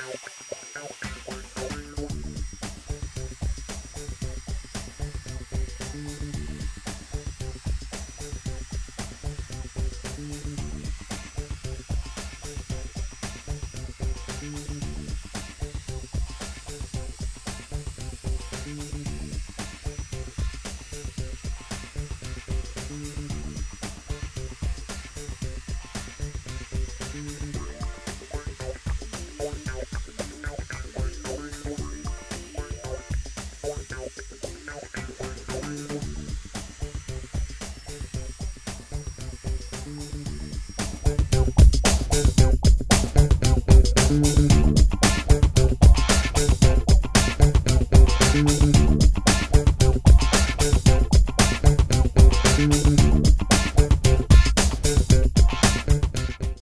Out.